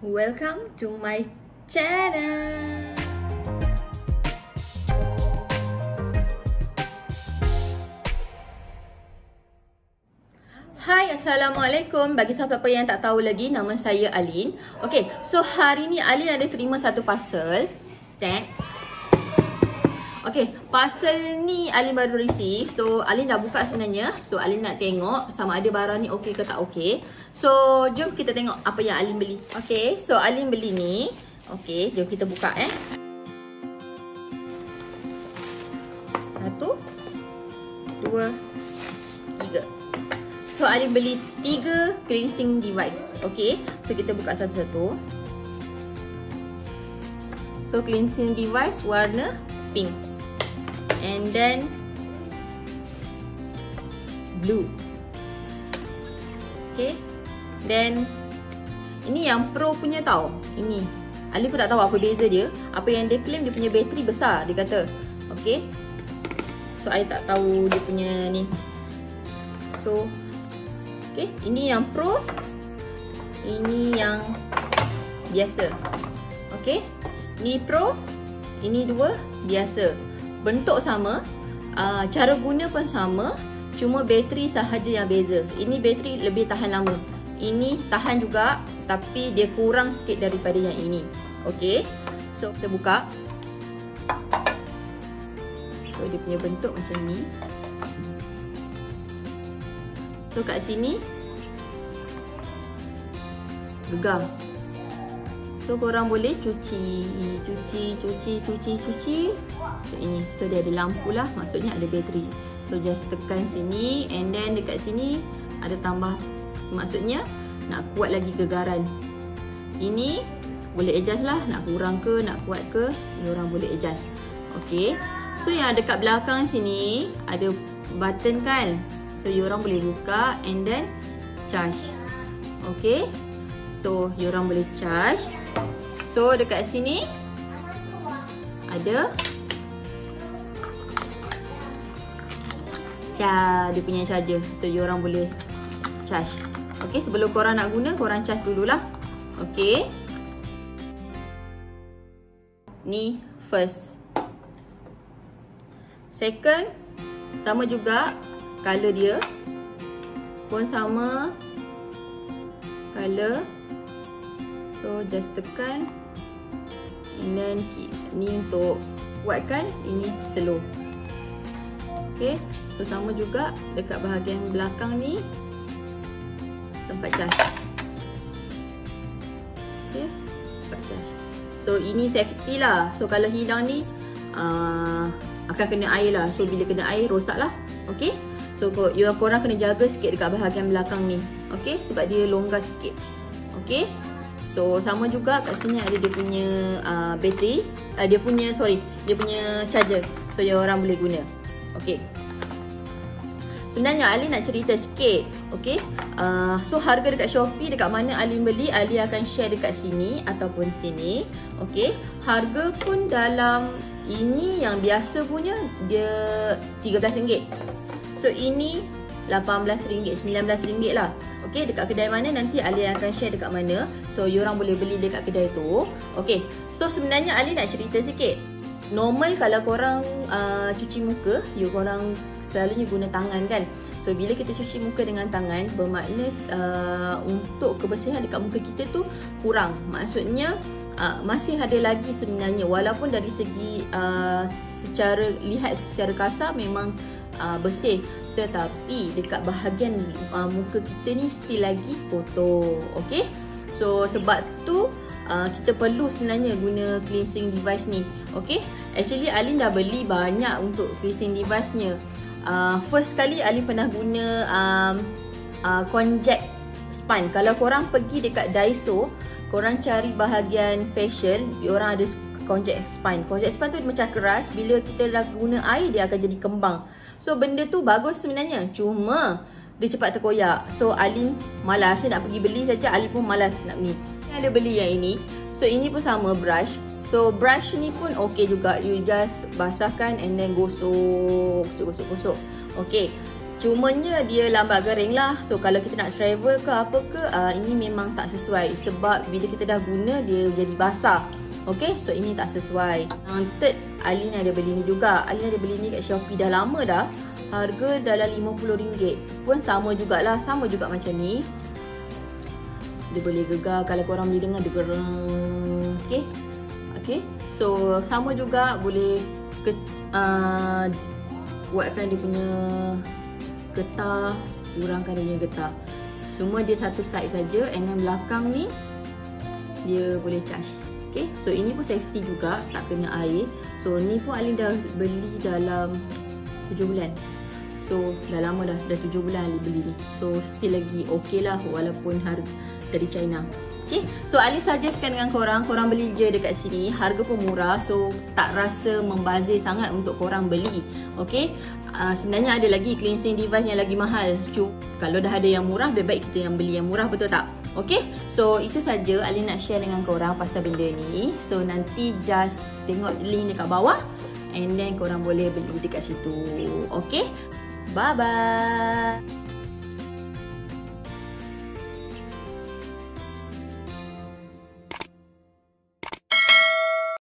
Welcome to my channel. Hai, Assalamualaikum. Bagi siapa-siapa yang tak tahu lagi, nama saya Alin. Okay, so hari ni Alin ada terima satu parcel. Okay, parcel ni Alin baru receive. So, Alin dah buka sebenarnya. So, Alin nak tengok sama ada barang ni okey ke tak okey. So, jom kita tengok apa yang Alin beli. Okay, so Alin beli ni. Okay, jom kita buka Satu, dua, tiga. So, Alin beli 3 cleansing device. Okay, so kita buka satu-satu. So, cleansing device warna pink. And then blue. Okay. Then ini yang pro punya tau. Ini Ali pun tak tahu apa beza dia. Apa yang dia claim dia punya bateri besar, dia kata. Okay. So I tak tahu dia punya ni. So okay, ini yang pro, ini yang biasa. Okay. Ni pro, ini dua biasa. Bentuk sama, cara guna pun sama, cuma bateri sahaja yang beza. Ini bateri lebih tahan lama. Ini tahan juga tapi dia kurang sikit daripada yang ini. Okey. So kita buka. So dia punya bentuk macam ni. So kat sini gegar. So korang boleh cuci. So ini, so dia ada lampu lah, maksudnya ada bateri. So just tekan sini, and then dekat sini ada tambah, maksudnya nak kuat lagi gegaran. Ini boleh adjust lah, nak kurang ke, nak kuat ke, ni orang boleh adjust. Okay, so yang dekat belakang sini ada button kan. So you orang boleh buka and then charge. Okay, so you orang boleh charge. So dekat sini ada dia punya charger. So you orang boleh charge. Okey, sebelum korang nak guna, korang charge dululah. Okey. Ni first. Second sama juga, color dia pun sama. Color. So just tekan. And then ni untuk kuatkan, ini slow. Okay, so sama juga dekat bahagian belakang ni tempat charge. Okay, tempat charge. So ini safety lah. So kalau hilang ni akan kena air lah. So bila kena air rosak lah. Okay, so korang kena jaga sikit dekat bahagian belakang ni. Okay, sebab dia longgar sikit. Okay. So sama juga kat sini ada dia punya bateri, dia punya charger. So dia orang boleh guna. Okey. Sebenarnya Ali nak cerita sikit. Okey. So harga dekat Shopee, dekat mana Ali beli, Ali akan share dekat sini ataupun sini. Okey. Harga pun dalam ini yang biasa punya dia RM13. So ini RM18, RM19 lah. Okay, dekat kedai mana nanti Ali akan share dekat mana. So, you orang boleh beli dekat kedai tu. Okay, so sebenarnya Ali nak cerita sikit. Normal kalau korang cuci muka, you korang selalunya guna tangan kan. So, bila kita cuci muka dengan tangan, bermakna untuk kebersihan dekat muka kita tu kurang. Maksudnya, masih ada lagi sebenarnya. Walaupun dari segi secara lihat secara kasar memang bersih, tetapi dekat bahagian muka kita ni still lagi kotor. Okey, so sebab tu kita perlu sebenarnya guna cleansing device ni. Okey, actually Alin dah beli banyak untuk cleansing device nya. First kali Alin pernah guna konjac sponge. Kalau korang pergi dekat Daiso, korang cari bahagian facial, diorang ada konjac sponge. Konjac sponge tu macam keras, bila kita dah guna air dia akan jadi kembang. So benda tu bagus sebenarnya, cuma dia cepat terkoyak. So Alin malas nak pergi beli saja, Alin pun malas nak beli. Ada beli yang ini. So ini pun sama brush. So brush ni pun okey juga. You just basahkan and then gosok. Okey. Cumanya dia lambat garing lah. So kalau kita nak travel ke apa ke, ini memang tak sesuai. Sebab bila kita dah guna, dia jadi basah. Okay, so ini tak sesuai. Third, Alina ada beli ni juga. Alina ada beli ni kat Shopee dah lama dah. Harga dalam RM50 pun sama jugalah. Sama juga macam ni. Dia boleh gegar. Kalau korang boleh dengar dia gerang. Okay, okay. So sama juga boleh ke, buatkan dia punya getah, kurangkan dia punya getah. Semua dia satu side saja, and then belakang ni dia boleh charge. Okay, so ini pun safety juga, tak kena air. So ni pun Ali dah beli dalam 7 bulan. So dah lama dah, dah 7 bulan Ali beli ni. So still lagi okay lah walaupun harga dari China. Okay, so Ali suggestkan dengan korang, korang beli je dekat sini. Harga pun murah, so tak rasa membazir sangat untuk korang beli. Okay, sebenarnya ada lagi cleansing device yang lagi mahal. Kalau dah ada yang murah, lebih baik kita yang beli yang murah, betul tak? Okay, so itu saja Ali nak share dengan korang pasal benda ni. So nanti just tengok link dekat bawah, and then korang boleh beli dekat situ. Okay, bye-bye.